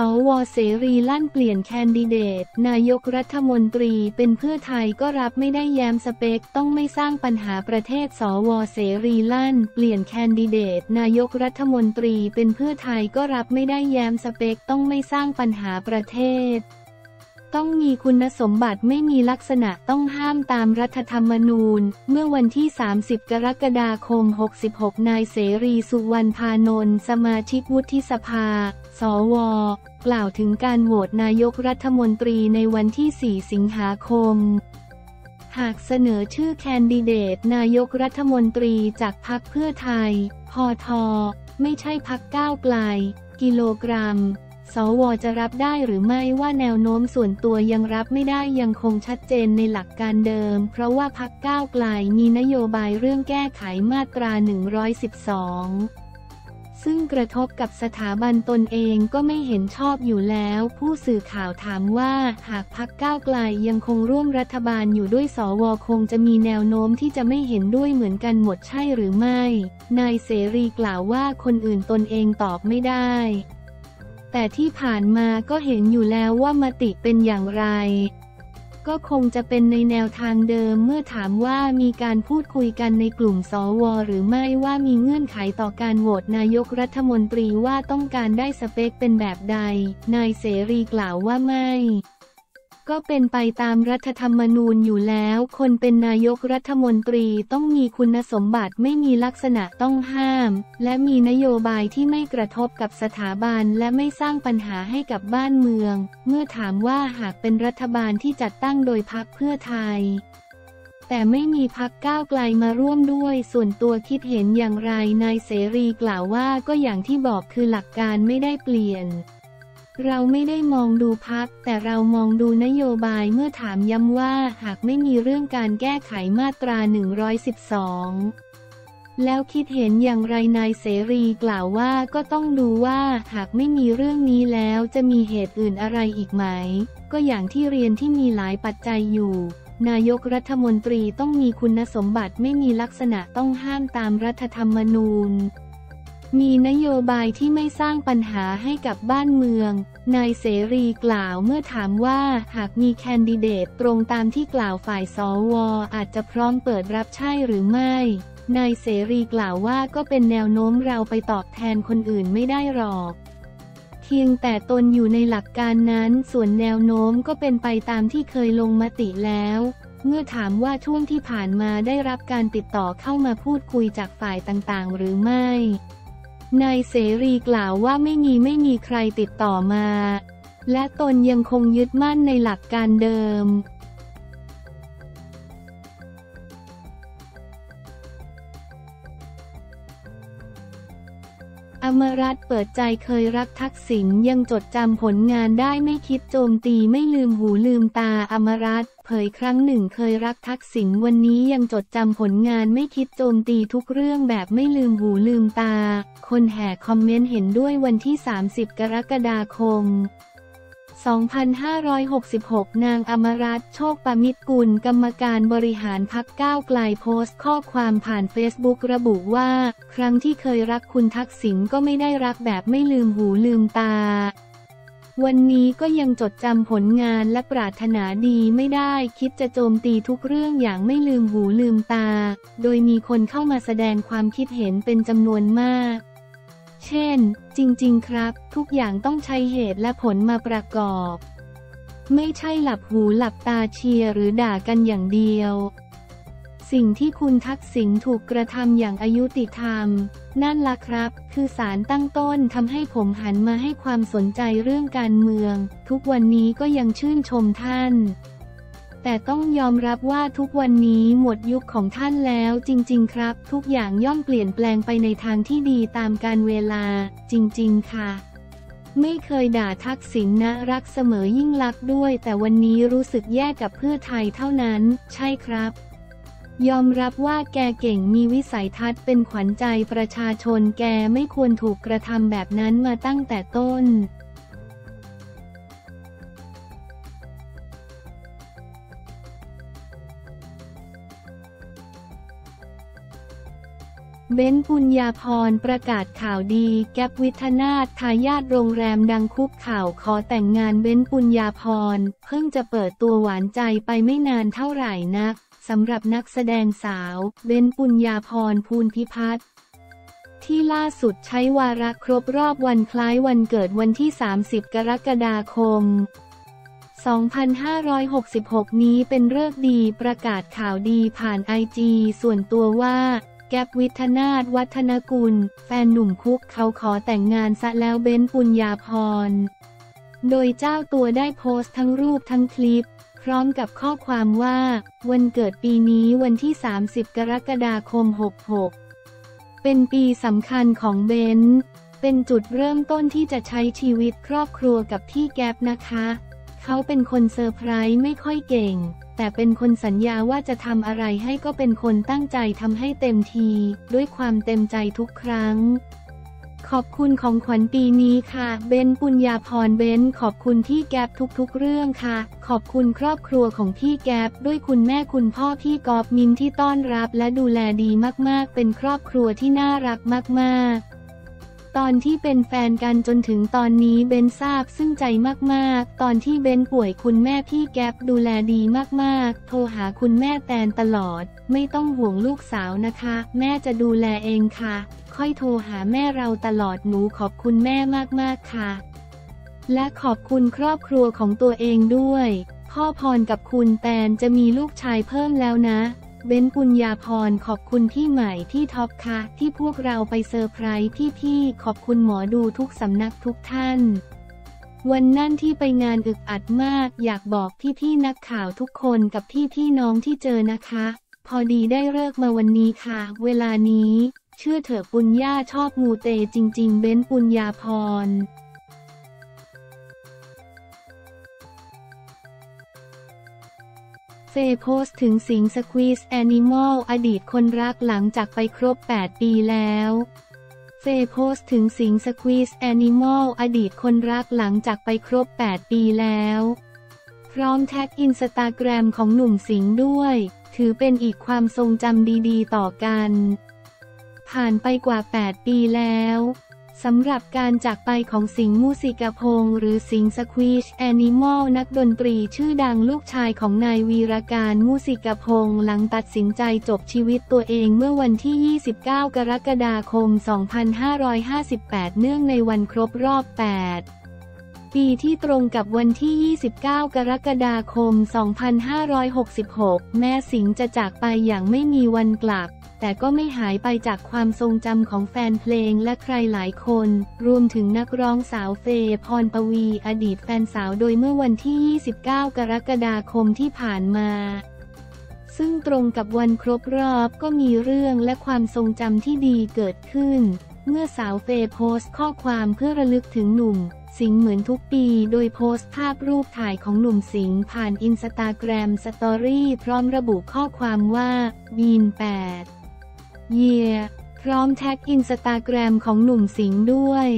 สว.เสรีลั่นเปลี่ยนแคนดิเดตนายกรัฐมนตรีเป็นเพื่อไทยก็รับไม่ได้แย้มสเปคต้องไม่สร้างปัญหาประเทศสว.เสรีลั่นเปลี่ยนแคนดิเดตนายกรัฐมนตรีเป็นเพื่อไทยก็รับไม่ได้แย้มสเปคต้องไม่สร้างปัญหาประเทศต้องมีคุณสมบัติไม่มีลักษณะต้องห้ามตามรัฐธรรมนูญเมื่อวันที่30กรกฎาคม66นายเสรีสุวรรณพานนท์สมาชิกวุฒิสภาสว.กล่าวถึงการโหวตนายกรัฐมนตรีในวันที่4สิงหาคมหากเสนอชื่อแคนดิเดตนายกรัฐมนตรีจากพรรคเพื่อไทยพท.ไม่ใช่พรรคก้าวไกลกิโลกรัมสว.จะรับได้หรือไม่ว่าแนวโน้มส่วนตัวยังรับไม่ได้ยังคงชัดเจนในหลักการเดิมเพราะว่าพรรคก้าวไกลมีนโยบายเรื่องแก้ไขมาตรา112ซึ่งกระทบกับสถาบันตนเองก็ไม่เห็นชอบอยู่แล้วผู้สื่อข่าวถามว่าหากพรรคก้าวไกลยังคงร่วมรัฐบาลอยู่ด้วยสว.คงจะมีแนวโน้มที่จะไม่เห็นด้วยเหมือนกันหมดใช่หรือไม่นายเสรีกล่าวว่าคนอื่นตนเองตอบไม่ได้แต่ที่ผ่านมาก็เห็นอยู่แล้วว่ามติเป็นอย่างไรก็คงจะเป็นในแนวทางเดิมเมื่อถามว่ามีการพูดคุยกันในกลุ่มสว.หรือไม่ว่ามีเงื่อนไขต่อการโหวตนายกรัฐมนตรีว่าต้องการได้สเปคเป็นแบบใดนายเสรีกล่าวว่าไม่ก็เป็นไปตามรัฐธรรมนูญอยู่แล้วคนเป็นนายกรัฐมนตรีต้องมีคุณสมบัติไม่มีลักษณะต้องห้ามและมีนโยบายที่ไม่กระทบกับสถาบันและไม่สร้างปัญหาให้กับบ้านเมืองเมื่อถามว่าหากเป็นรัฐบาลที่จัดตั้งโดยพรรคเพื่อไทยแต่ไม่มีพรรคก้าวไกลมาร่วมด้วยส่วนตัวคิดเห็นอย่างไรนายเสรีกล่าวว่าก็อย่างที่บอกคือหลักการไม่ได้เปลี่ยนเราไม่ได้มองดูพรรคแต่เรามองดูนโยบายเมื่อถามย้ำว่าหากไม่มีเรื่องการแก้ไขมาตรา112แล้วคิดเห็นอย่างไรนายเสรีกล่าวว่าก็ต้องดูว่าหากไม่มีเรื่องนี้แล้วจะมีเหตุอื่นอะไรอีกไหมก็อย่างที่เรียนที่มีหลายปัจจัยอยู่นายกรัฐมนตรีต้องมีคุณสมบัติไม่มีลักษณะต้องห้ามตามรัฐธรรมนูญมีนโยบายที่ไม่สร้างปัญหาให้กับบ้านเมืองนายเสรีกล่าวเมื่อถามว่าหากมีแคนดิเดตตรงตามที่กล่าวฝ่ายสว.อาจจะพร้อมเปิดรับใช่หรือไม่นายเสรีกล่าวว่าก็เป็นแนวโน้มเราไปตอบแทนคนอื่นไม่ได้หรอกเพียงแต่ตนอยู่ในหลักการนั้นส่วนแนวโน้มก็เป็นไปตามที่เคยลงมติแล้วเมื่อถามว่าช่วงที่ผ่านมาได้รับการติดต่อเข้ามาพูดคุยจากฝ่ายต่างๆหรือไม่นายเสรีกล่าวว่าไม่มีใครติดต่อมาและตนยังคงยึดมั่นในหลักการเดิมอมรัตน์เปิดใจเคยรักทักษิณยังจดจำผลงานได้ไม่คิดโจมตีไม่ลืมหูลืมตาอมรัตน์เผยครั้งหนึ่งเคยรักทักษิณวันนี้ยังจดจำผลงานไม่คิดโจมตีทุกเรื่องแบบไม่ลืมหูลืมตาคนแห่คอมเมนต์เห็นด้วยวันที่30กรกฎาคม2566นางอมรัตน์โชคประมิตรกุลกรรมการบริหารพรรคก้าวไกลโพสต์ข้อความผ่านเฟซบุ๊กระบุว่าครั้งที่เคยรักคุณทักษิณก็ไม่ได้รักแบบไม่ลืมหูลืมตาวันนี้ก็ยังจดจำผลงานและปรารถนาดีไม่ได้คิดจะโจมตีทุกเรื่องอย่างไม่ลืมหูลืมตาโดยมีคนเข้ามาแสดงความคิดเห็นเป็นจำนวนมากเช่นจริงๆครับทุกอย่างต้องใช้เหตุและผลมาประกอบไม่ใช่หลับหูหลับตาเชียร์หรือด่ากันอย่างเดียวสิ่งที่คุณทักษิณถูกกระทำอย่างอายุติธรรมนั่นล่ะครับคือศาลตั้งต้นทำให้ผมหันมาให้ความสนใจเรื่องการเมืองทุกวันนี้ก็ยังชื่นชมท่านแต่ต้องยอมรับว่าทุกวันนี้หมดยุคของท่านแล้วจริงๆครับทุกอย่างย่อมเปลี่ยนแปลงไปในทางที่ดีตามกาลเวลาจริงๆค่ะไม่เคยด่าทักษิณนะรักเสมอยิ่งรักด้วยแต่วันนี้รู้สึกแย่กับเพื่อไทยเท่านั้นใช่ครับยอมรับว่าแกเก่งมีวิสัยทัศน์เป็นขวัญใจประชาชนแกไม่ควรถูกกระทำแบบนั้นมาตั้งแต่ต้น เบ้น ปุญญาภรณ์ประกาศข่าวดีแก๊ป วิทธนาถทายาทโรงแรมดังคุกเข่าขอแต่งงานเบ้น ปุญญาภรณ์เพิ่งจะเปิดตัวหวานใจไปไม่นานเท่าไหร่นักสำหรับนักแสดงสาวเบ้น ปุญญาภรณ์ ภูลพิพัฒน์ที่ล่าสุดใช้วาระครบรอบวันคล้ายวันเกิดวันที่30กรกฎาคม2566นี้เป็นฤกษ์ดีประกาศข่าวดีผ่านIGส่วนตัวว่าแก๊ป วิทธนาถ วัฒนกุลแฟนหนุ่มคุกเขาขอแต่งงานซะแล้วเบ้น ปุญญาภรณ์โดยเจ้าตัวได้โพสต์ทั้งรูปทั้งคลิปพร้อมกับข้อความว่าวันเกิดปีนี้วันที่30กรกฎาคม66เป็นปีสำคัญของเบ้นเป็นจุดเริ่มต้นที่จะใช้ชีวิตครอบครัวกับพี่แก๊ปนะคะเขาเป็นคนเซอร์ไพรส์ไม่ค่อยเก่งแต่เป็นคนสัญญาว่าจะทำอะไรให้ก็เป็นคนตั้งใจทำให้เต็มทีด้วยความเต็มใจทุกครั้งขอบคุณของขวัญปีนี้ค่ะเบ้น ปุญญาภรณ์เบ้นขอบคุณพี่แก๊ปทุกๆเรื่องค่ะขอบคุณครอบครัวของพี่แก๊ปด้วยคุณแม่คุณพ่อพี่กอล์ฟมินที่ต้อนรับและดูแลดีมากๆเป็นครอบครัวที่น่ารักมากๆตอนที่เป็นแฟนกันจนถึงตอนนี้เบ้นซาบซึ้งใจมากๆตอนที่เบ้นป่วยคุณแม่พี่แก๊ปดูแลดีมากๆโทรหาคุณแม่แตนตลอดไม่ต้องห่วงลูกสาวนะคะแม่จะดูแลเองค่ะค่อยโทรหาแม่เราตลอดหนูขอบคุณแม่มากๆค่ะและขอบคุณครอบครัวของตัวเองด้วยพ่อพรกับคุณแตนจะมีลูกชายเพิ่มแล้วนะเบ้น ปุญญาภรณ์ขอบคุณพี่ใหม่ที่ท็อปค่ะที่พวกเราไปเซอร์ไพรส์พี่ๆขอบคุณหมอดูทุกสำนักทุกท่านวันนั่นที่ไปงานอึดอัดมากอยากบอกพี่ๆนักข่าวทุกคนกับพี่ๆน้องที่เจอนะคะพอดีได้เลิกมาวันนี้ค่ะเวลานี้เชื่อเถอะปุญญาชอบมูเตจริงๆเบ้น ปุญญาภรณ์เฟย์โพสต์ถึงสิงสควีซแอนิมอลอดีตคนรักหลังจากไปครบ8ปีแล้วเฟย์โพสต์ถึงสิงสควีซแอนิมอลอดีตคนรักหลังจากไปครบ8ปีแล้วพร้อมแท็กอินสตาแกรมของหนุ่มสิงด้วยถือเป็นอีกความทรงจำดีๆต่อกันผ่านไปกว่า8ปีแล้วสำหรับการจากไปของสิงห์ มูสิกพงษ์หรือสิงห์สควีชแอนิมอลนักดนตรีชื่อดังลูกชายของนายวีรการ มูสิกพงษ์หลังตัดสินใจจบชีวิตตัวเองเมื่อวันที่29กรกฎาคม2558เนื่องในวันครบรอบ8ปีที่ตรงกับวันที่29กรกฎาคม2566แม้สิงห์จะจากไปอย่างไม่มีวันกลับแต่ก็ไม่หายไปจากความทรงจำของแฟนเพลงและใครหลายคนรวมถึงนักร้องสาวเฟย์พรปวีอดีตแฟนสาวโดยเมื่อวันที่29กรกฎาคมที่ผ่านมาซึ่งตรงกับวันครบรอบก็มีเรื่องและความทรงจำที่ดีเกิดขึ้นเมื่อสาวเฟย์โพสต์ข้อความเพื่อระลึกถึงหนุ่มสิงห์เหมือนทุกปีโดยโพสต์ภาพรูปถ่ายของหนุ่มสิงห์ผ่านอินสตาแกรมสตอรี่พร้อมระบุข้อความว่าบีน8 year พร้อมแท็กอินสตาแกรมของหนุ่มสิงห์ด้วย